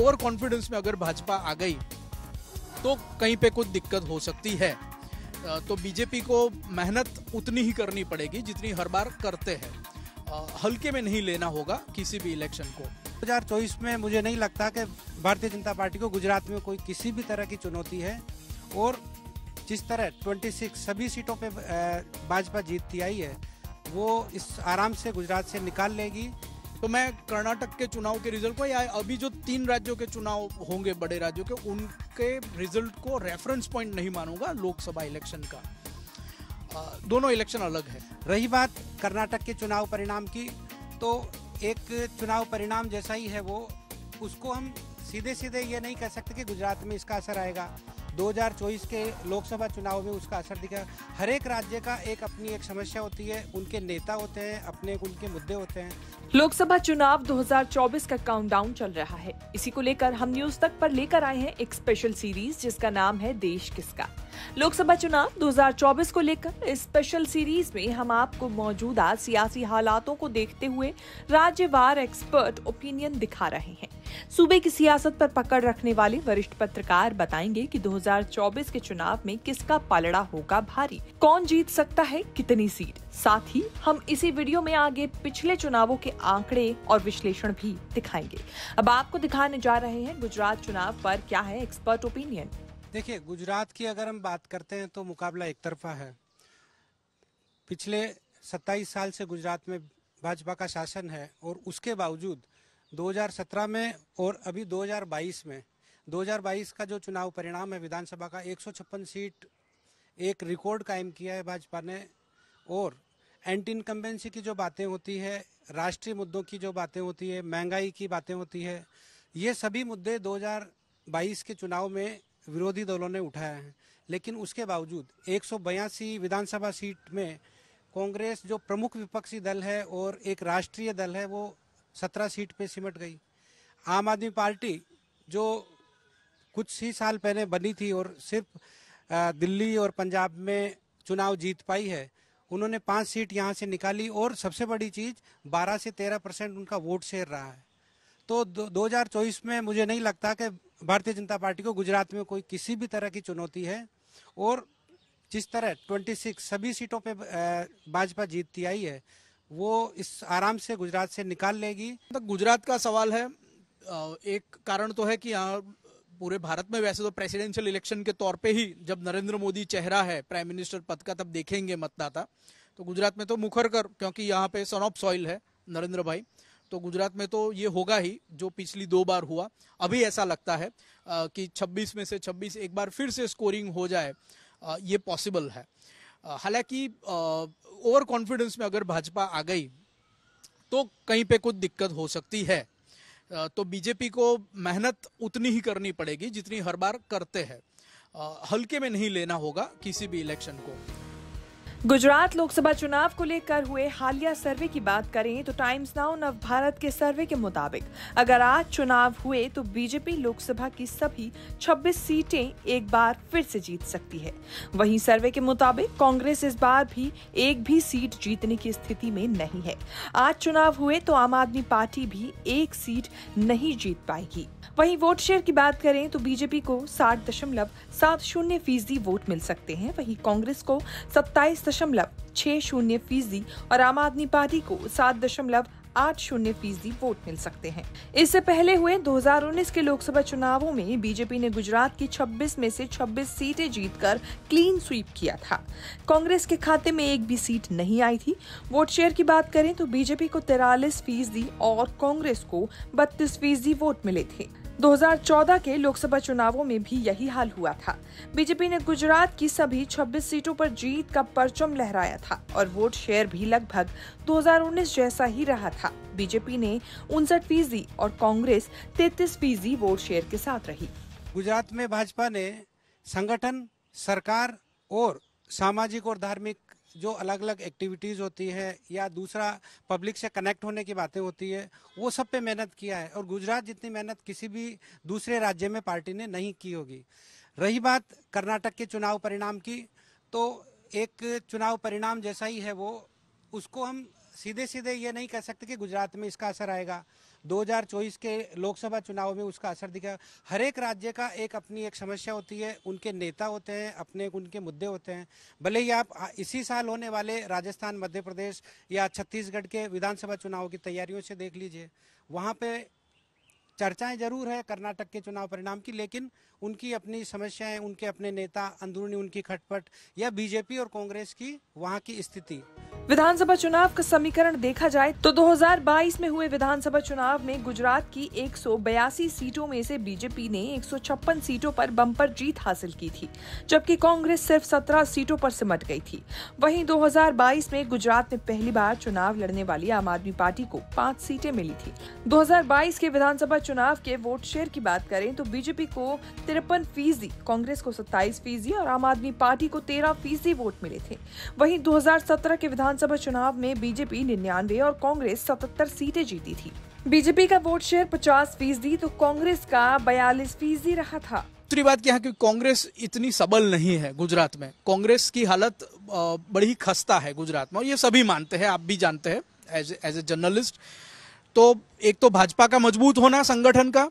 Over confidence में अगर भाजपा आ गई तो कहीं पे कुछ दिक्कत हो सकती है। तो बीजेपी को मेहनत उतनी ही करनी पड़ेगी जितनी हर बार करते हैं, हल्के में नहीं लेना होगा किसी भी इलेक्शन को। 2024 में मुझे नहीं लगता कि भारतीय जनता पार्टी को गुजरात में कोई किसी भी तरह की चुनौती है, और जिस तरह 26 सभी सीटों पे भाजपा जीतती आई है वो इस आराम से गुजरात से निकाल लेगी। तो मैं कर्नाटक के चुनाव के रिजल्ट को या अभी जो 3 राज्यों के चुनाव होंगे बड़े राज्यों के, उनके रिजल्ट को रेफरेंस पॉइंट नहीं मानूंगा लोकसभा इलेक्शन का। दोनों इलेक्शन अलग है। रही बात कर्नाटक के चुनाव परिणाम की, तो एक चुनाव परिणाम जैसा ही है वो, उसको हम सीधे सीधे ये नहीं कह सकते कि गुजरात में इसका असर आएगा। 2024 के लोकसभा चुनाव में उसका असर दिखा। हर एक राज्य का एक अपनी एक समस्या होती है, उनके नेता होते हैं, अपने उनके मुद्दे होते हैं। लोकसभा चुनाव 2024 का काउंटडाउन चल रहा है, इसी को लेकर हम न्यूज तक पर लेकर आए हैं एक स्पेशल सीरीज जिसका नाम है देश किसका। लोकसभा चुनाव 2024 को लेकर इस स्पेशल सीरीज में हम आपको मौजूदा सियासी हालातों को देखते हुए राज्यवार एक्सपर्ट ओपिनियन दिखा रहे हैं। सूबे की सियासत पर पकड़ रखने वाले वरिष्ठ पत्रकार बताएंगे कि 2024 के चुनाव में किसका पलड़ा होगा भारी, कौन जीत सकता है कितनी सीट। साथ ही हम इसी वीडियो में आगे पिछले चुनावों के आंकड़े और विश्लेषण भी दिखाएंगे। अब आपको दिखाने जा रहे हैं गुजरात चुनाव पर क्या है एक्सपर्ट ओपिनियन। देखिए, गुजरात की अगर हम बात करते हैं तो मुकाबला एक तरफा है। पिछले 27 साल से गुजरात में भाजपा का शासन है, और उसके बावजूद 2017 में और अभी 2022 में, 2022 का जो चुनाव परिणाम है विधानसभा का, 156 सीट एक रिकॉर्ड कायम किया है भाजपा ने। और एंटी इनकम्बेंसी की जो बातें होती है, राष्ट्रीय मुद्दों की जो बातें होती है, महंगाई की बातें होती है, ये सभी मुद्दे 2022 के चुनाव में विरोधी दलों ने उठाए हैं। लेकिन उसके बावजूद 182 विधानसभा सीट में कांग्रेस, जो प्रमुख विपक्षी दल है और एक राष्ट्रीय दल है, वो 17 सीट पे सिमट गई। आम आदमी पार्टी जो कुछ ही साल पहले बनी थी और सिर्फ दिल्ली और पंजाब में चुनाव जीत पाई है, उन्होंने 5 सीट यहाँ से निकाली, और सबसे बड़ी चीज़ 12 से 13% उनका वोट शेयर रहा है। तो 2024 में मुझे नहीं लगता कि भारतीय जनता पार्टी को गुजरात में कोई किसी भी तरह की चुनौती है, और जिस तरह 26 सभी सीटों पे भाजपा जीतती आई है वो इस आराम से गुजरात से निकाल लेगी। तो गुजरात का सवाल है, एक कारण तो है कि यहाँ पूरे भारत में वैसे तो प्रेसिडेंशियल इलेक्शन के तौर पे ही जब नरेंद्र मोदी चेहरा है प्राइम मिनिस्टर पद का तब देखेंगे मतदाता, तो गुजरात में तो मुखर कर, क्योंकि यहाँ पे सन ऑफ सॉइल है नरेंद्र भाई, तो गुजरात में तो ये होगा ही जो पिछली 2 बार हुआ। अभी ऐसा लगता है कि 26 में से 26 एक बार फिर से स्कोरिंग हो जाए, ये पॉसिबल है। हालांकि ओवर कॉन्फिडेंस में अगर भाजपा आ गई तो कहीं पे कुछ दिक्कत हो सकती है। तो बीजेपी को मेहनत उतनी ही करनी पड़ेगी जितनी हर बार करते हैं, हल्के में नहीं लेना होगा किसी भी इलेक्शन को। गुजरात लोकसभा चुनाव को लेकर हुए हालिया सर्वे की बात करें तो टाइम्स नाउ नव भारत के सर्वे के मुताबिक अगर आज चुनाव हुए तो बीजेपी लोकसभा की सभी 26 सीटें एक बार फिर से जीत सकती है। वहीं सर्वे के मुताबिक कांग्रेस इस बार भी एक भी सीट जीतने की स्थिति में नहीं है। आज चुनाव हुए तो आम आदमी पार्टी भी एक सीट नहीं जीत पाएगी। वहीं वोट शेयर की बात करें तो बीजेपी को 60.70% वोट मिल सकते हैं, वहीं कांग्रेस को 27.60% और आम आदमी पार्टी को 7.80% वोट मिल सकते हैं। इससे पहले हुए 2019 के लोकसभा चुनावों में बीजेपी ने गुजरात की 26 में से 26 सीटें जीतकर क्लीन स्वीप किया था। कांग्रेस के खाते में एक भी सीट नहीं आई थी। वोट शेयर की बात करें तो बीजेपी को 43% और कांग्रेस को 32% वोट मिले थे। 2014 के लोकसभा चुनावों में भी यही हाल हुआ था। बीजेपी ने गुजरात की सभी 26 सीटों पर जीत का परचम लहराया था और वोट शेयर भी लगभग 2019 जैसा ही रहा था। बीजेपी ने 59% और कांग्रेस 33% वोट शेयर के साथ रही। गुजरात में भाजपा ने संगठन, सरकार और सामाजिक और धार्मिक जो अलग अलग एक्टिविटीज़ होती है या दूसरा पब्लिक से कनेक्ट होने की बातें होती है, वो सब पे मेहनत किया है, और गुजरात जितनी मेहनत किसी भी दूसरे राज्य में पार्टी ने नहीं की होगी। रही बात कर्नाटक के चुनाव परिणाम की, तो एक चुनाव परिणाम जैसा ही है वो, उसको हम सीधे सीधे ये नहीं कह सकते कि गुजरात में इसका असर आएगा, 2024 के लोकसभा चुनाव में उसका असर दिखेगा। हर एक राज्य का एक अपनी एक समस्या होती है, उनके नेता होते हैं, अपने उनके मुद्दे होते हैं। भले ही आप इसी साल होने वाले राजस्थान, मध्य प्रदेश या छत्तीसगढ़ के विधानसभा चुनाव की तैयारियों से देख लीजिए, वहाँ पे चर्चाएं जरूर है कर्नाटक के चुनाव परिणाम की, लेकिन उनकी अपनी समस्याएं, उनके अपने नेता, अंदरूनी उनकी खटपट या बीजेपी और कांग्रेस की वहां की स्थिति। विधानसभा चुनाव का समीकरण देखा जाए तो 2022 में हुए विधानसभा चुनाव में गुजरात की 182 सीटों में से बीजेपी ने 156 सीटों पर बम्पर जीत हासिल की थी, जबकि कांग्रेस सिर्फ 17 सीटों पर सिमट गई थी। वहीं 2022 में गुजरात में पहली बार चुनाव लड़ने वाली आम आदमी पार्टी को 5 सीटें मिली थी। 2022 के विधानसभा चुनाव के वोट शेयर की बात करें तो बीजेपी को 53%, कांग्रेस को 27% और आम आदमी पार्टी को 13% वोट मिले थे। वहीं 2017 के विधानसभा चुनाव में बीजेपी 99 और कांग्रेस 77 सीटें जीती थी। बीजेपी का वोट शेयर 50% तो कांग्रेस का 42% रहा था। दूसरी बात क्या है कि कांग्रेस इतनी सबल नहीं है गुजरात में, कांग्रेस की हालत बड़ी खस्ता है गुजरात में, और ये सभी मानते हैं, आप भी जानते हैं एज ए जर्नलिस्ट। तो एक तो भाजपा का मजबूत होना संगठन का,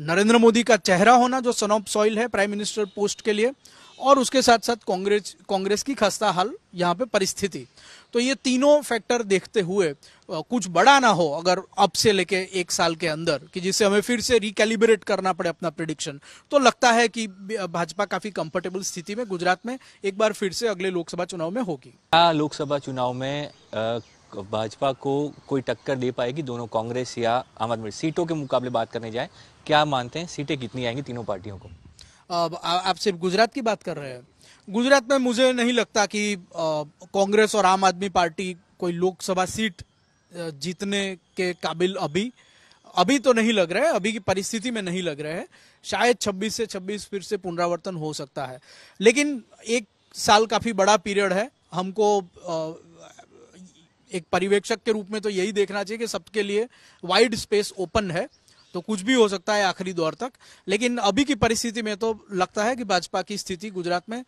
नरेंद्र मोदी का चेहरा होना जो सन ऑफ सॉइल है प्राइम मिनिस्टर पोस्ट के लिए, और उसके साथ साथ कांग्रेस की खस्ता हाल यहाँ पे परिस्थिति। तो ये तीनों फैक्टर देखते हुए कुछ बड़ा ना हो अगर अब से लेके एक साल के अंदर कि जिससे हमें फिर से रिकैलिब्रेट करना पड़े अपना प्रेडिक्शन, तो लगता है कि भाजपा काफी कंफर्टेबल स्थिति में गुजरात में एक बार फिर से अगले लोकसभा चुनाव में होगी। लोकसभा चुनाव में भाजपा को कोई टक्कर दे पाएगी दोनों कांग्रेस या आम आदमी? सीटों के मुकाबले बात करने जाए, क्या मानते हैं सीटें कितनी आएंगी तीनों पार्टियों को? आप सिर्फ गुजरात की बात कर रहे हैं। गुजरात में मुझे नहीं लगता कि कांग्रेस और आम आदमी पार्टी कोई लोकसभा सीट जीतने के काबिल अभी तो नहीं लग रहा है, अभी की परिस्थिति में नहीं लग रहे हैं। शायद 26 से 26 फिर से पुनरावर्तन हो सकता है, लेकिन एक साल काफी बड़ा पीरियड है। हमको एक पर्यवेक्षक के रूप में तो यही देखना चाहिए कि सबके लिए वाइड स्पेस ओपन है, तो कुछ भी हो सकता है आखिरी दौर तक। लेकिन अभी की परिस्थिति में तो लगता है कि भाजपा की स्थिति गुजरात में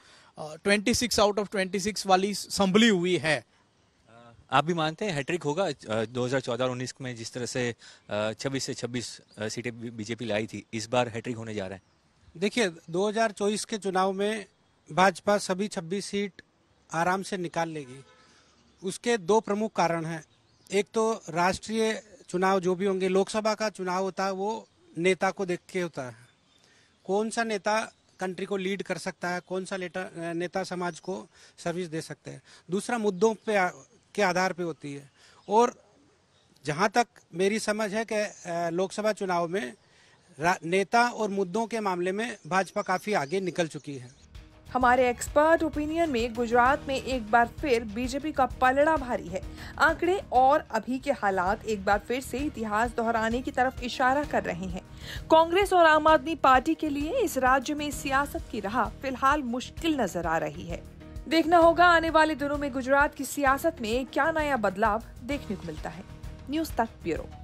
26 आउट ऑफ 26 वाली संभली हुई है। आप भी मानते हैं हैट्रिक होगा 2014-19 में जिस तरह से 26 से 26 सीटें बीजेपी लाई थी, इस बार हैट्रिक होने जा रहा है? देखिए 2024 के चुनाव में भाजपा सभी 26 सीट आराम से निकाल लेगी। उसके 2 प्रमुख कारण हैं। एक तो राष्ट्रीय चुनाव जो भी होंगे, लोकसभा का चुनाव होता है वो नेता को देख के होता है, कौन सा नेता कंट्री को लीड कर सकता है, कौन सा नेता समाज को सर्विस दे सकते हैं। दूसरा मुद्दों पे के आधार पे होती है, और जहाँ तक मेरी समझ है कि लोकसभा चुनाव में नेता और मुद्दों के मामले में भाजपा काफ़ी आगे निकल चुकी है। हमारे एक्सपर्ट ओपिनियन में गुजरात में एक बार फिर बीजेपी का पलड़ा भारी है। आंकड़े और अभी के हालात एक बार फिर से इतिहास दोहराने की तरफ इशारा कर रहे हैं। कांग्रेस और आम आदमी पार्टी के लिए इस राज्य में सियासत की राह फिलहाल मुश्किल नजर आ रही है। देखना होगा आने वाले दिनों में गुजरात की सियासत में क्या नया बदलाव देखने को मिलता है। न्यूज़ तक ब्यूरो।